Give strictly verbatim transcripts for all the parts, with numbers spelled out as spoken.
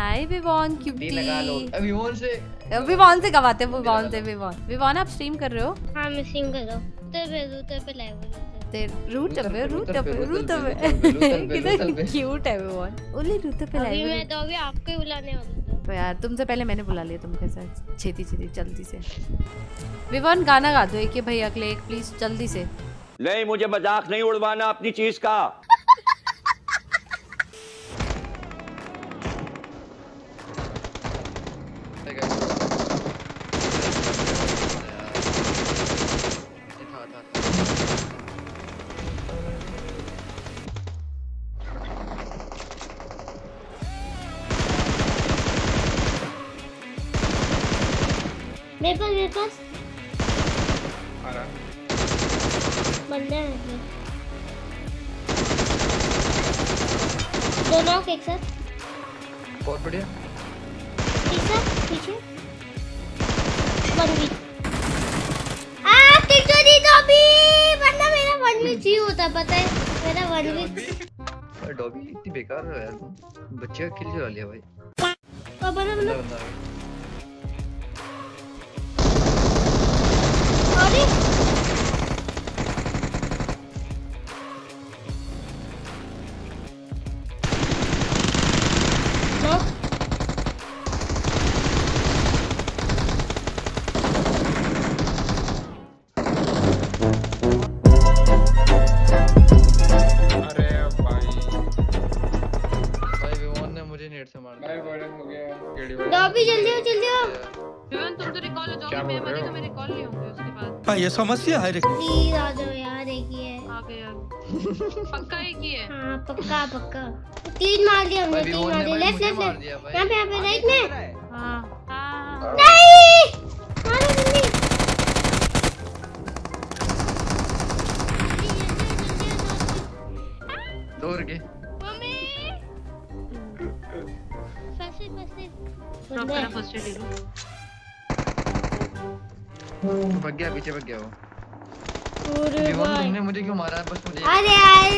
हाय विवॉन cutie, लगा लो विवॉन से विवॉन से गवाते विवॉन से विवॉन विवॉन आप स्ट्रीम कर रहे हो? हां मैं स्ट्रीम कर रहा हूं। तेरे रूटर पे लाइव हो तेरे रूटर पे रूटर पे रूटर पे कितना क्यूट है विवॉन। ओले रूटर पे लाइव अभी मैं तो अभी आपको ही बुलाने वाला था यार, तुमसे पहले मैंने बुला लिया। तुम कैसे छेती छेती जल्दी से विवॉन गाना गा दो एक के भैया के लिए प्लीज जल्दी से। नहीं मुझे मजाक नहीं उड़वाना अपनी चीज का। मेरे पास मेरे पास आ रहा बंदा है दोनों एक साथ। बहुत बढ़िया एक साथ पीछे बनवी आ टिक तो दी डॉबी वरना मेरा बनवी जी होता पता है मेरा बनवी डॉबी इतनी बेकार है यार। बच्चे का किल चला लिया भाई। अब बना बना ये समस्या है प्लीज आ जाओ यार। एक ही है आ गया पक्का एक ही है। हां पक्का पक्का तीन मार दिया हमने तीन मार दिया। लेफ्ट लेफ्ट लेफ्ट यहां पे यहां पे राइट में। हां हां नहीं मारो जल्दी दूर के मम्मी फंसे फंसे प्रॉपर फंसे दे दो। भाग गया पीछे भाग गया वो। अरे तुमने मुझे क्यों मारा? बस मुझे अरे यार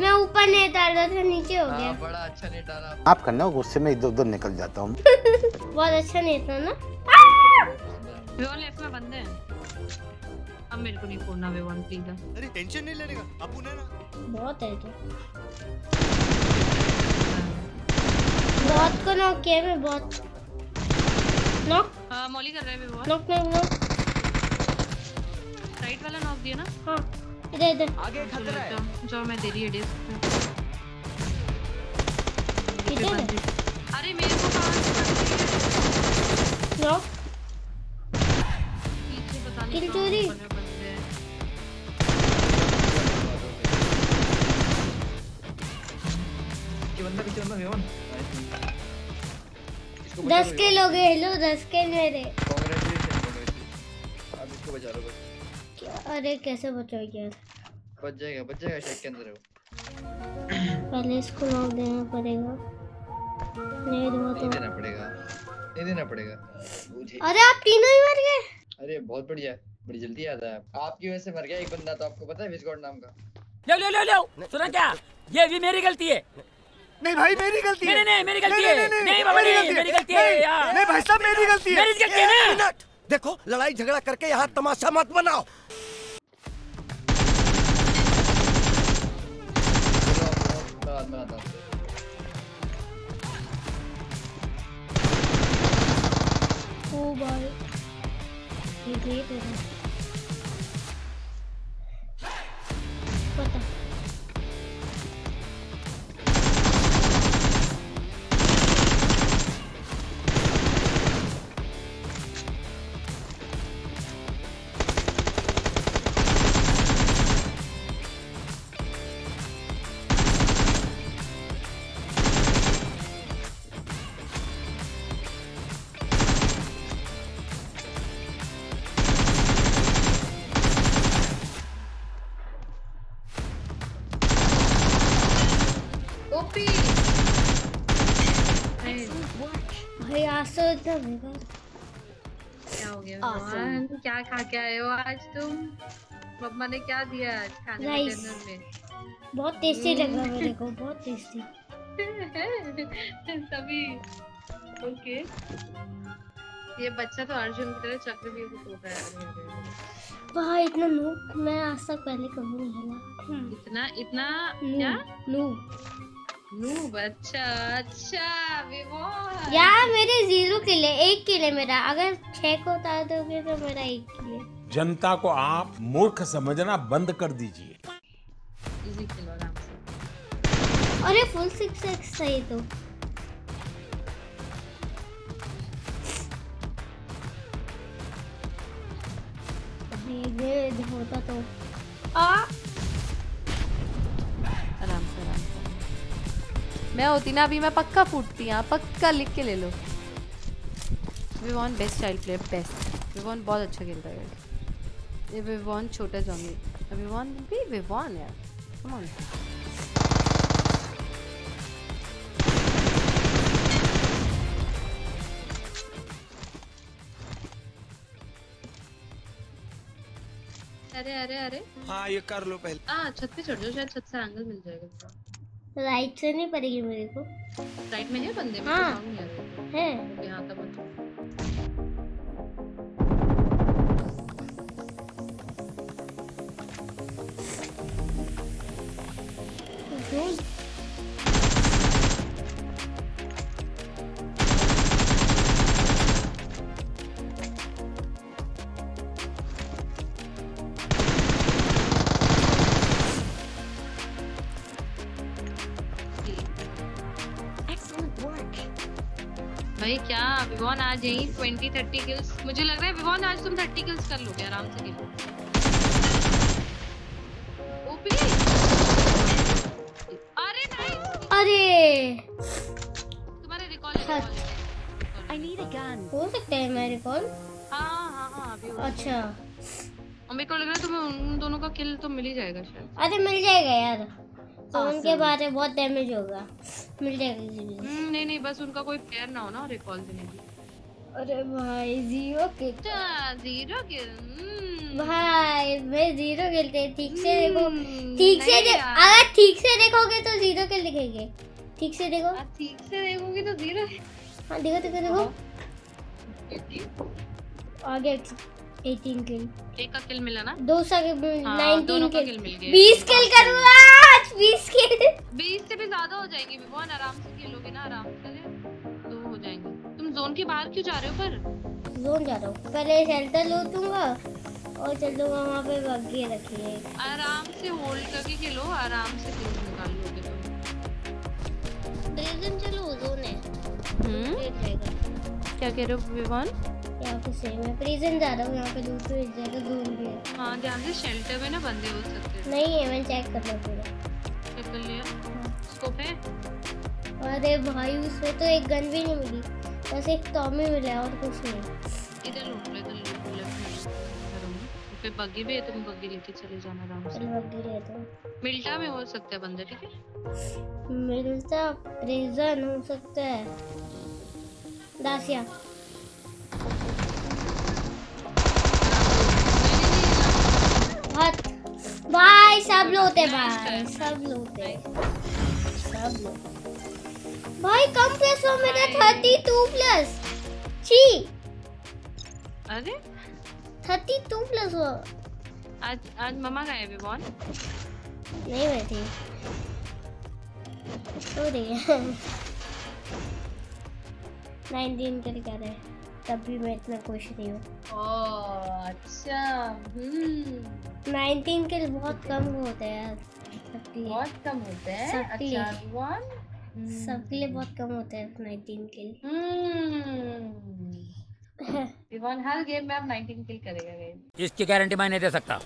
मैं ऊपर नहीं डाल रहा था नीचे हो गया। बड़ा अच्छा नहीं डाला आप करना गुस्से में इधर उधर निकल जाता हूँ। बहुत अच्छा नहीं था ना। रोल एफ में बंदे हैं अब मेरे को नहीं फोड़ना वे वन प्लीज। अरे टेंशन नहीं लेने का अब उन्हें ना बहुत है तो बहुत को नॉक किया मैं बहुत नॉक मॉली कर रहे हैं वो। नॉक नॉक नॉक राइट वाला नॉक दिया ना। हां इधर इधर आगे खतरा है जो मैं दे रही है डिस्क इधर। अरे मेरे को कहां से पड़ गई नॉक पीछे पता नहीं किल चोरी। ये बंदा पीछे बंदा है दस के लोग हेलो दस के मेरे। अब इसको बचा लो बस। अरे कैसे बचाओगे यार? बच जाएगा बच जाएगा शेक के अंदर है। पहले इसको लॉक देना पड़ेगा। नहीं दूंगा तो देना पड़ेगा नहीं देना पड़ेगा। अरे आप तीनों ही मर गए। अरे बहुत बढ़िया बड़ी जल्दी याद आया आपकी वजह से मर गया एक बंदा तो आपको पता है विस्कॉट नाम का। लो लो लो लो सुना क्या ये भी मेरी गलती है। नहीं भाई मेरी गलती है। नहीं नहीं मेरी गलती है। नहीं बाबा नहीं मेरी गलती है यार। नहीं भाई साहब मेरी गलती है मेरी गलती है। एक मिनट देखो लड़ाई झगड़ा करके यहाँ तमाशा मत बनाओ। ओ भाई ये ग्रेट है पता क्या हो गया भगवान? क्या खा के आए हो आज तुम? मम्मा ने क्या दिया आज खाने में? बहुत टेस्टी लगा मेरे को बहुत टेस्टी। सभी ओके। ये बच्चा तो अर्जुन की तरह चक्रव्यूह को तोड़ रहा है। वाह इतना नूब मैं आज तक पहले कभी नहीं हुआ। इतना इतना क्या नूब नूब। अच्छा अच्छा विवोन यार मेरे जीरो किले एक किले मेरा, अगर छह को उतार दोगे तो मेरा एक किले। जनता को आप मूर्ख समझना बंद कर दीजिए। इजी किलो आराम से। अरे फुल सिक्स एक्स सही दो। ये होता तो आ आराम से आराम से। मैं होती ना अभी मैं पक्का फूटती यहाँ, पक्का लिख के ले लो। विवॉन बेस्ट चाइल्ड प्लेयर बेस्ट। विवॉन बहुत अच्छा खेलता है। ये विवॉन छोटा जॉम्बी। विवॉन भी विवॉन है। कम ऑन अरे अरे अरे हाँ ये कर लो पहले। हाँ छत पे चढ़ जाओ, शायद छत से एंगल मिल जाएगा। राइट से नहीं पड़ेगी मेरे को। राइट में नहीं बंदे हाँ है यहाँ का बंदा। भाई क्या विवॉन आज यही बीस तीस किल्स मुझे लग रहा है। विवॉन आज तुम तीस किल्स कर लोगे आराम से। खेलो ओपी। अरे नाइस। अरे तुम्हारे recall I need a gun. हो सकता है मैं रिकॉल। हां हां हां अभी अच्छा मेरे को लग रहा है तुम्हें उन दोनों का किल तो मिल ही जाएगा शायद। अरे मिल जाएगा यार तो उनके बारे बहुत डैमेज होगा। मिल जाएगा। नहीं नहीं बस उनका कोई प्लेयर ना हो ना रिकॉल देने की। अरे भाई जीरो किल जीरो किल भाई मैं जीरो खेलते ठीक से देखो ठीक से दे, अगर ठीक से देखोगे तो जीरो किल दिखेंगे। ठीक से देखो ठीक से देखोगे तो जीरो। हाँ देखो देखो देखो आगे अठारह किल। एक का किल मिला ना दो सौ उन्नीस किल बीस किल करूँगा आज बीस किल। बीस से भी ज्यादा हो जाएंगे विवॉन आराम से खेलोगे ना आराम से दो हो जाएंगे। तुम जोन के बाहर क्यों जा रहे हो? पर जोन जा रहा हूँ पहले शेल्टर लूटूंगा और चल दूंगा वहाँ पे बग्गी रखिए। आराम से होल्ड करके खेलो आराम से किल निकाल लोगे तुम। ब्रेजन चलो जोन है क्या कह रहे हो विवॉन? यहाँ पे सही मैं प्रिजन जा रहा हूँ यहाँ पे दूसरी जगह घूम रही हूँ। हाँ ध्यान से शेल्टर में ना बंदे हो सकते हैं। नहीं है मैंने चेक कर लिया पूरा। चेक कर लिया स्कोप है। अरे भाई उसमें तो एक गन भी नहीं मिली बस एक टॉमी मिला और कुछ नहीं। इधर लूट लो इधर लूट लो पे बग्गी भी है तुम बग्गी लेके चले जाना आराम से। बग्गी ले तो मिल्टा में हो सकता है बंदे ठीक है। मिल्टा प्रिजन हो सकता है दासिया। भाई सब लोग हैं भाई सब लोग हैं सब लोग भाई। कम प्लस हो मेरा थर्टी टू प्लस छी। अरे थर्टी टू प्लस हो आज। आज मम्मा गए विवॉन नहीं बैठी तो देखिए नाइनटीन कर कर है तब भी मैं इतना खुश नहीं हूँ। ओह अच्छा नाइनटीन के बहुत कम होता है यार बहुत कम होता है सबके लिए। अच्छा सबके लिए बहुत कम होता है नाइनटीन किल। विवॉन हर गेम में आप नाइनटीन किल करेगा गेम इसकी गारंटी मैं नहीं दे सकता।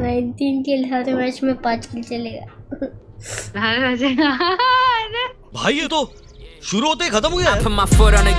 नाइनटीन किल हर मैच में पाँच किल चलेगा। भाई ये तो शुरू होते ही खत्म हो गया।